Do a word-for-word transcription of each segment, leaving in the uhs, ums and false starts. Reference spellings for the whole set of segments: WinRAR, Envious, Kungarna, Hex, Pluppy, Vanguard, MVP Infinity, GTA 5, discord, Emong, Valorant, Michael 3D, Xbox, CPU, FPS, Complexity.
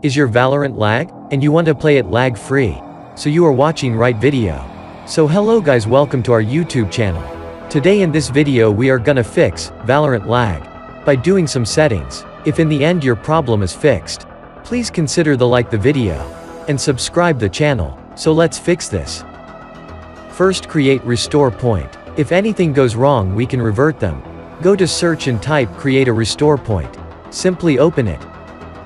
Is your Valorant lag? And you want to play it lag-free? So you are watching right video. So hello guys, welcome to our YouTube channel. Today in this video we are gonna fix Valorant lag by doing some settings. If in the end your problem is fixed, please consider the like the video and subscribe the channel. So let's fix this. First, create restore point. If anything goes wrong we can revert them. Go to search and type create a restore point. Simply open it.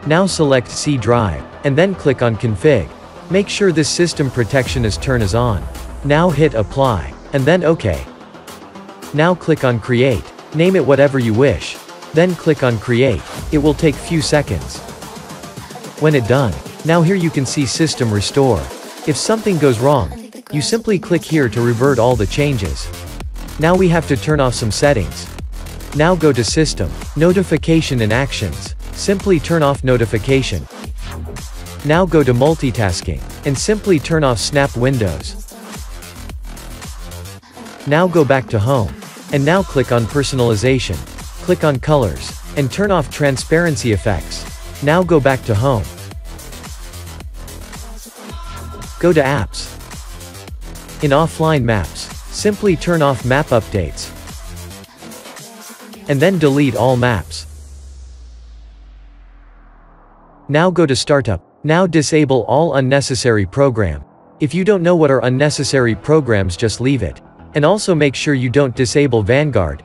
Now select C drive, and then click on config. Make sure this system protection is turn is on. Now hit apply, and then OK. Now click on create. Name it whatever you wish. Then click on create. It will take few seconds. When it done, now here you can see system restore. If something goes wrong, you simply click here to revert all the changes. Now we have to turn off some settings. Now go to system, notification and actions. Simply turn off notification. Now go to multitasking, and simply turn off snap windows. Now go back to home, and now click on personalization. Click on colors, and turn off transparency effects. Now go back to home. Go to apps. In offline maps, simply turn off map updates. And then delete all maps. Now go to startup. Now disable all unnecessary program. If you don't know what are unnecessary programs, just leave it. And also make sure you don't disable Vanguard.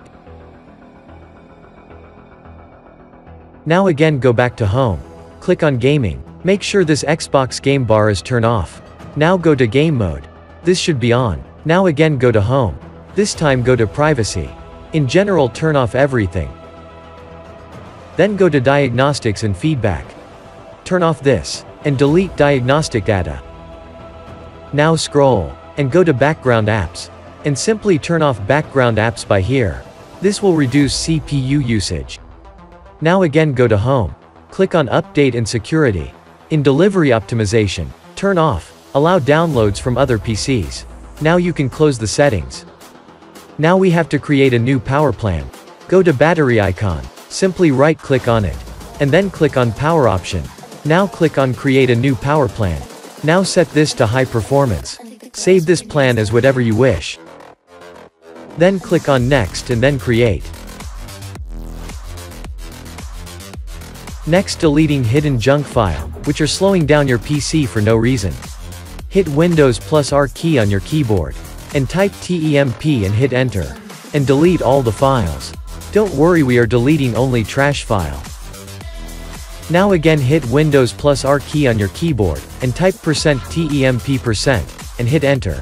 Now again go back to home. Click on gaming. Make sure this Xbox game bar is turned off. Now go to game mode. This should be on. Now again go to home. This time go to privacy. In general turn off everything. Then go to diagnostics and feedback. Turn off this, and delete diagnostic data. Now scroll, and go to background apps, and simply turn off background apps by here. This will reduce C P U usage. Now again go to home. Click on update and security. In delivery optimization, turn off, allow downloads from other P Cs. Now you can close the settings. Now we have to create a new power plan. Go to battery icon, simply right click on it, and then click on power option. Now click on create a new power plan. Now set this to high performance. Save this plan as whatever you wish. Then click on next and then create. Next, deleting hidden junk file, which are slowing down your P C for no reason. Hit Windows plus R key on your keyboard, and type temp and hit enter, and delete all the files. Don't worry, we are deleting only trash file. Now again hit Windows plus R key on your keyboard, and type percent temp percent, and hit enter.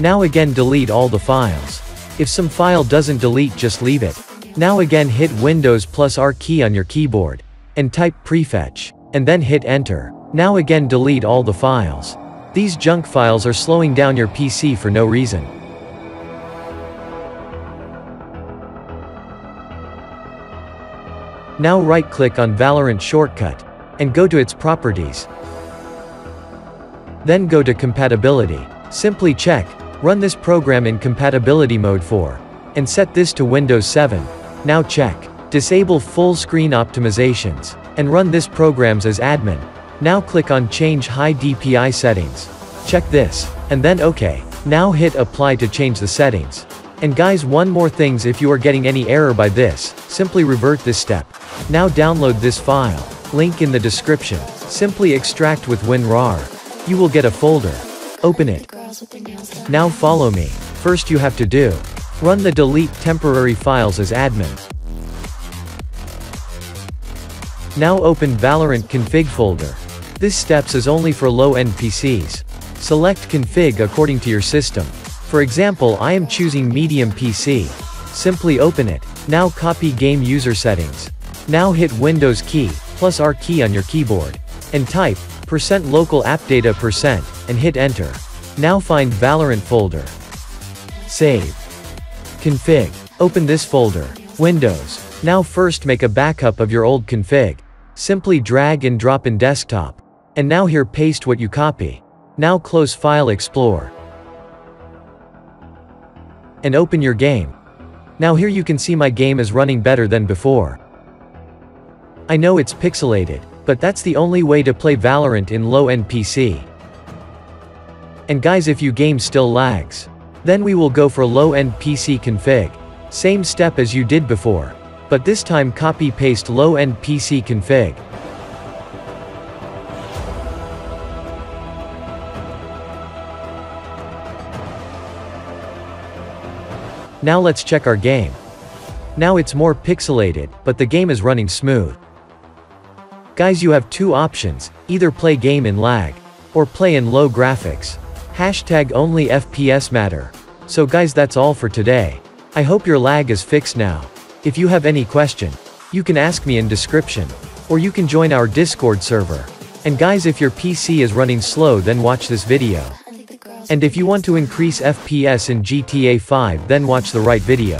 Now again delete all the files. If some file doesn't delete, just leave it. Now again hit Windows plus R key on your keyboard, and type prefetch, and then hit enter. Now again delete all the files. These junk files are slowing down your P C for no reason. Now right-click on Valorant shortcut, and go to its properties. Then go to compatibility. Simply check, run this program in compatibility mode for, and set this to Windows seven. Now check, disable full screen optimizations, and run this programs as admin. Now click on change high D P I settings. Check this, and then OK. Now hit apply to change the settings. And guys, one more things, if you are getting any error by this, simply revert this step. Now download this file, link in the description. Simply extract with WinRAR. You will get a folder. Open it. Now follow me. First you have to do, run the delete temporary files as admin. Now open Valorant config folder. This steps is only for low-end P Cs. Select config according to your system. For example, I am choosing medium P C. Simply open it. Now copy game user settings. Now hit Windows key, plus R key on your keyboard. And type, percent local app data percent, and hit enter. Now find Valorant folder. Save. Config. Open this folder. Windows. Now first make a backup of your old config. Simply drag and drop in desktop. And now here paste what you copy. Now close File Explorer. And open your game. Now here you can see my game is running better than before. I know it's pixelated, But that's the only way to play Valorant in low-end P C. And guys, if your game still lags, then we will go for low-end P C config. Same step as you did before, but this time copy-paste low-end P C config. Now let's check our game. Now it's more pixelated, but the game is running smooth. Guys, you have two options, either play game in lag, or play in low graphics. Hashtag only F P S matter. So guys, that's all for today. I hope your lag is fixed now. If you have any question, you can ask me in description, or you can join our Discord server. And guys, if your P C is running slow, then watch this video. And if you want to increase F P S in G T A five, then watch the right video.